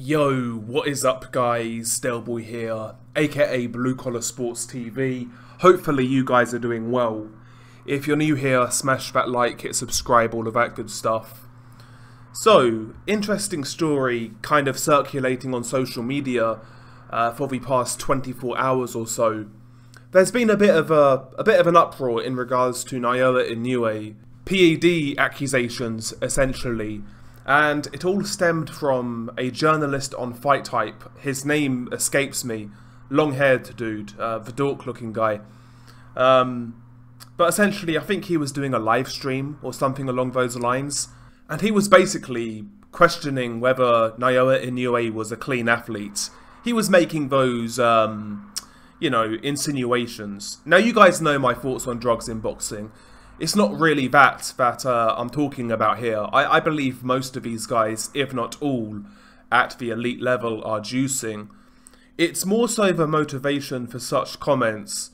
Yo, what is up guys, Delboy here, aka Blue Collar Sports TV. Hopefully you guys are doing well. If you're new here, smash that like, hit subscribe, all of that good stuff. So, interesting story kind of circulating on social media for the past 24 hours or so. There's been a bit of an uproar in regards to Naoya Inoue. PED accusations, essentially. And it all stemmed from a journalist on FightHype. His name escapes me. Long-haired dude, the dork-looking guy. But essentially, I think he was doing a live stream or something along those lines. And he was basically questioning whether Naoya Inoue was a clean athlete. He was making those, you know, insinuations. Now, you guys know my thoughts on drugs in boxing. It's not really that I'm talking about here. I believe most of these guys, if not all, at the elite level are juicing. It's more so the motivation for such comments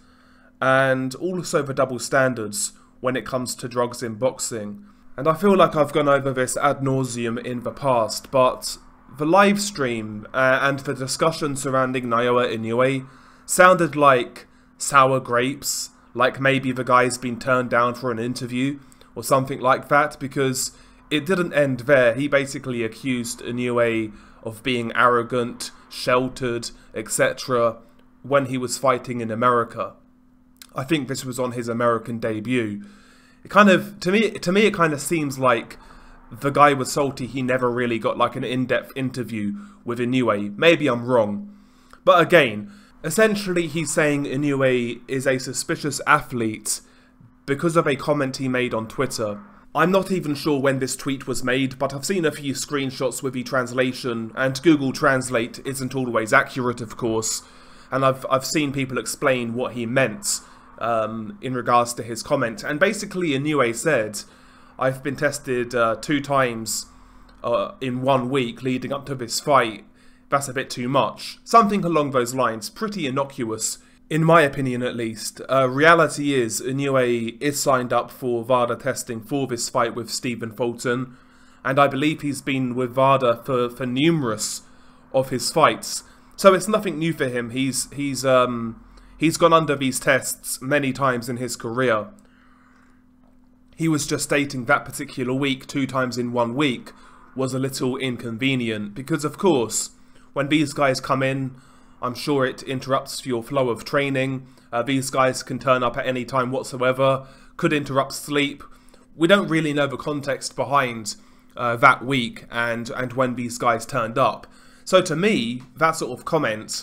and also the double standards when it comes to drugs in boxing. And I feel like I've gone over this ad nauseum in the past, but the live stream and the discussion surrounding Naoya Inoue sounded like sour grapes. Like maybe the guy's been turned down for an interview or something like that, because it didn't end there. He basically accused Inoue of being arrogant, sheltered, etc. when he was fighting in America. I think this was on his American debut. It kind of, to me, it kind of seems like the guy was salty. He never really got like an in-depth interview with Inoue. Maybe I'm wrong, but again. Essentially, he's saying Inoue is a suspicious athlete because of a comment he made on Twitter. I'm not even sure when this tweet was made, but I've seen a few screenshots with the translation, and Google Translate isn't always accurate, of course, and I've seen people explain what he meant in regards to his comment. And basically, Inoue said, I've been tested 2 times in 1 week leading up to this fight. That's a bit too much. Something along those lines, pretty innocuous, in my opinion at least. Reality is, Inoue is signed up for VADA testing for this fight with Stephen Fulton, and I believe he's been with VADA for numerous of his fights. So it's nothing new for him. He's gone under these tests many times in his career. He was just stating that particular week, 2 times in 1 week, was a little inconvenient, because of course, when these guys come in, I'm sure it interrupts your flow of training. These guys can turn up at any time whatsoever, could interrupt sleep. We don't really know the context behind that week and when these guys turned up. So to me, that sort of comment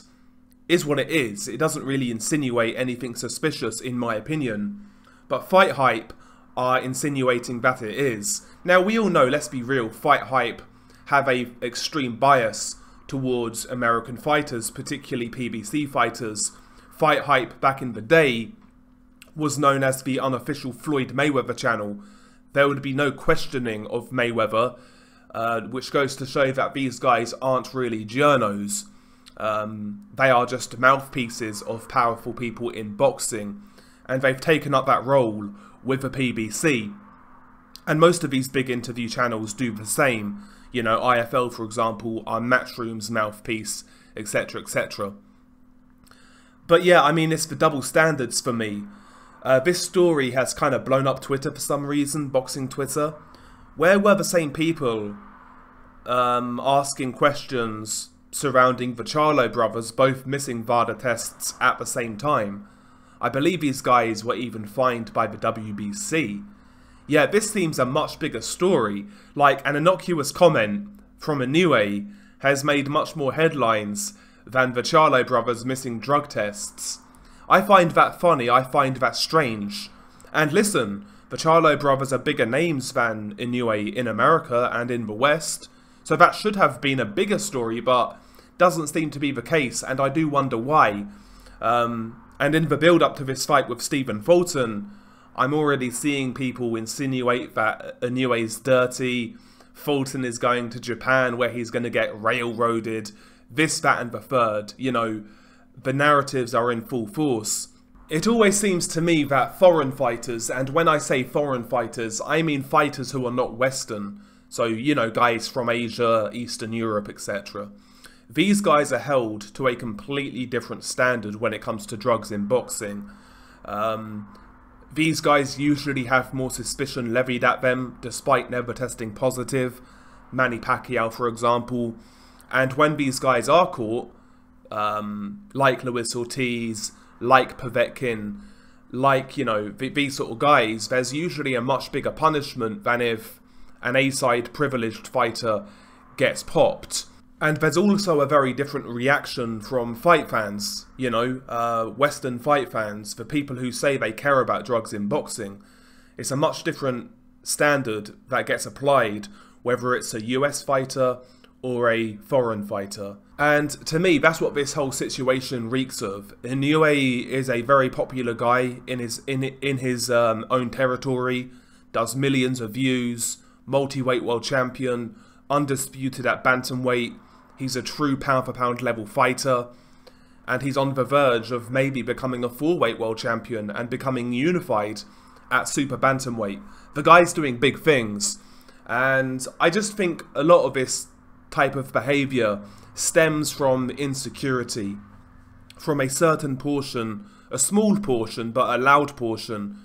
is what it is. It doesn't really insinuate anything suspicious in my opinion. But FightHype are insinuating that it is. Now we all know, let's be real, FightHype have an extreme bias towards American fighters, particularly PBC fighters. FightHype back in the day was known as the unofficial Floyd Mayweather channel. There would be no questioning of Mayweather, which goes to show that these guys aren't really journos. They are just mouthpieces of powerful people in boxing, and they've taken up that role with the PBC. And most of these big interview channels do the same. You know, IFL, for example, are Matchroom's mouthpiece, etc, etc. But yeah, I mean, it's the double standards for me. This story has kind of blown up Twitter for some reason, boxing Twitter. Where were the same people asking questions surrounding the Charlo brothers, both missing VADA tests at the same time? I believe these guys were even fined by the WBC. Yeah, this seems a much bigger story. Like, an innocuous comment from Inoue has made much more headlines than the Charlo brothers missing drug tests. I find that funny, I find that strange. And listen, the Charlo brothers are bigger names than Inoue in America and in the West, so that should have been a bigger story, but doesn't seem to be the case, and I do wonder why. And in the build-up to this fight with Stephen Fulton, I'm already seeing people insinuate that Inoue's dirty, Fulton is going to Japan where he's going to get railroaded, this, that and the third. You know, the narratives are in full force. It always seems to me that foreign fighters, and when I say foreign fighters, I mean fighters who are not Western, So, you know, guys from Asia, Eastern Europe, etc. These guys are held to a completely different standard when it comes to drugs in boxing. These guys usually have more suspicion levied at them, despite never testing positive. Manny Pacquiao, for example. And when these guys are caught, like Lewis Ortiz, like Povetkin, like, you know, these sort of guys, there's usually a much bigger punishment than if an A-side privileged fighter gets popped. And there's also a very different reaction from fight fans, you know, Western fight fans, the people who say they care about drugs in boxing. It's a much different standard that gets applied, whether it's a US fighter or a foreign fighter. And to me, that's what this whole situation reeks of. Inoue is a very popular guy in his own territory, does millions of views, multi-weight world champion, undisputed at bantamweight. He's a true pound-for-pound level fighter, and he's on the verge of maybe becoming a full-weight world champion and becoming unified at super bantamweight. The guy's doing big things, and I just think a lot of this type of behaviour stems from insecurity, from a certain portion, a small portion, but a loud portion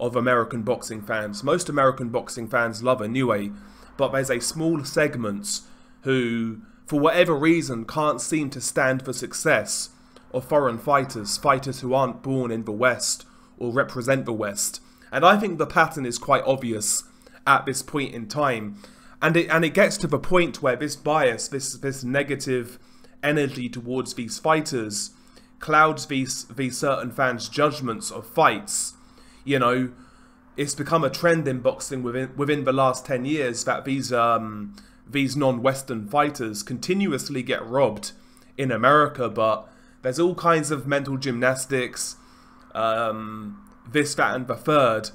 of American boxing fans. Most American boxing fans love Inoue, but there's a small segment who, for whatever reason, can't seem to stand the success of foreign fighters, fighters who aren't born in the West or represent the West. And I think the pattern is quite obvious at this point in time. And it gets to the point where this bias, this negative energy towards these fighters clouds these certain fans' judgments of fights. You know, it's become a trend in boxing within the last 10 years that these non-Western fighters continuously get robbed in America, but there's all kinds of mental gymnastics, this, that, and the third,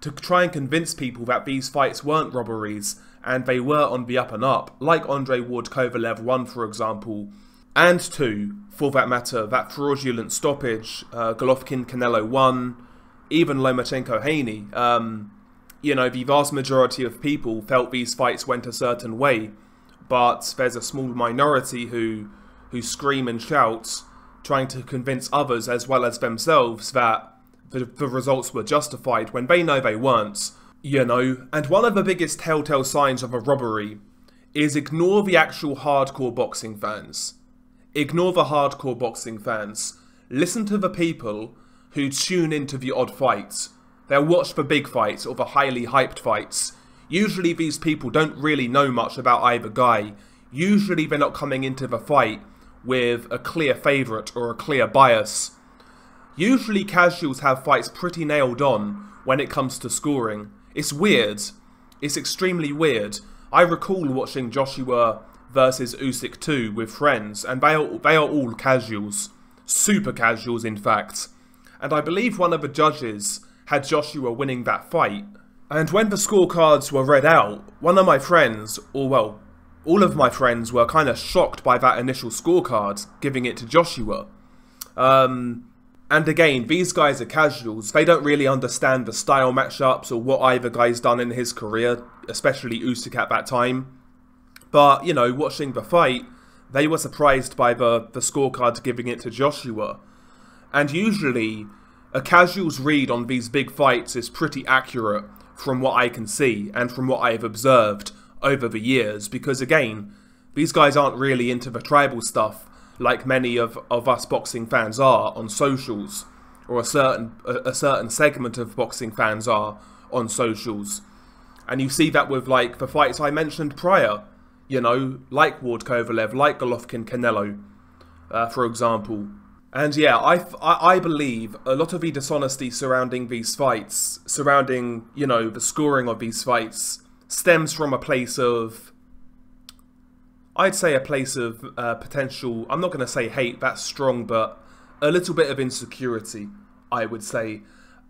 to try and convince people that these fights weren't robberies and they were on the up and up, like Andre Ward Kovalev 1, for example, and 2, for that matter, that fraudulent stoppage, Golovkin Canelo 1, even Lomachenko Haney. You know, the vast majority of people felt these fights went a certain way, but there's a small minority who scream and shout, trying to convince others as well as themselves that the results were justified when they know they weren't. You know, and one of the biggest telltale signs of a robbery is ignore the actual hardcore boxing fans. Ignore the hardcore boxing fans. Listen to the people who tune into the odd fights. They'll watch the big fights or the highly hyped fights. Usually these people don't really know much about either guy. Usually they're not coming into the fight with a clear favourite or a clear bias. Usually casuals have fights pretty nailed on when it comes to scoring. It's weird. It's extremely weird. I recall watching Joshua versus Usyk 2 with friends, and they are all casuals. Super casuals, in fact. And I believe one of the judges had Joshua winning that fight. And when the scorecards were read out, one of my friends, or well, all of my friends were kind of shocked by that initial scorecard, giving it to Joshua. And again, these guys are casuals. They don't really understand the style matchups or what either guy's done in his career, especially Usyk at that time. But, you know, watching the fight, they were surprised by the scorecard giving it to Joshua. And usually, a casual's read on these big fights is pretty accurate from what I can see and from what I have observed over the years. Because again, these guys aren't really into the tribal stuff like many of us boxing fans are on socials, or a certain segment of boxing fans are on socials. And you see that with, like, the fights I mentioned prior, you know, like Ward Kovalev, like Golovkin Canelo, for example. And yeah, I believe a lot of the dishonesty surrounding these fights, surrounding, you know, the scoring of these fights, stems from a place of, I'd say a place of potential, I'm not going to say hate, that's strong, but a little bit of insecurity, I would say.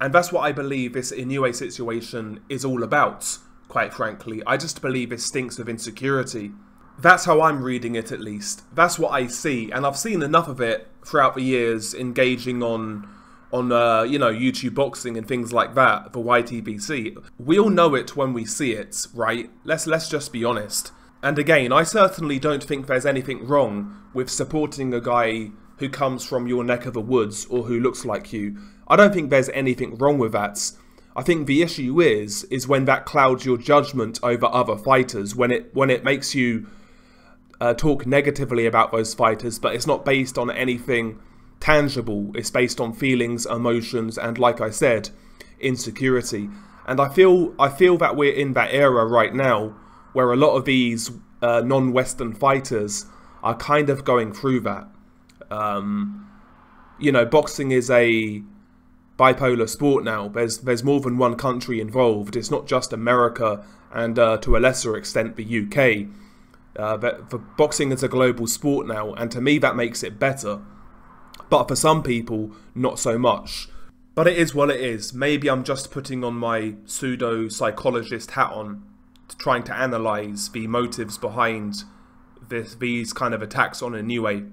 And that's what I believe this Inoue situation is all about, quite frankly. I just believe it stinks of insecurity. That's how I'm reading it, at least. That's what I see, and I've seen enough of it throughout the years engaging on on you know, YouTube boxing and things like that for YTBC. We all know it when we see it, right? Let's just be honest. And again, I certainly don't think there's anything wrong with supporting a guy who comes from your neck of the woods or who looks like you. I don't think there's anything wrong with that. I think the issue is when that clouds your judgment over other fighters, when it makes you talk negatively about those fighters, but it's not based on anything tangible. It's based on feelings, emotions, and like I said, insecurity. And I feel that we're in that era right now where a lot of these non-Western fighters are kind of going through that. You know, boxing is a bipolar sport now. There's more than one country involved. It's not just America and to a lesser extent the UK. But for boxing is a global sport now, and to me that makes it better. But for some people, not so much. But it is what it is. Maybe I'm just putting on my pseudo-psychologist hat on, trying to analyse the motives behind these kind of attacks on Inoue.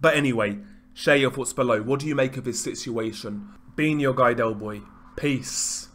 But anyway, share your thoughts below. What do you make of this situation? Been your guy Del Boy. Peace.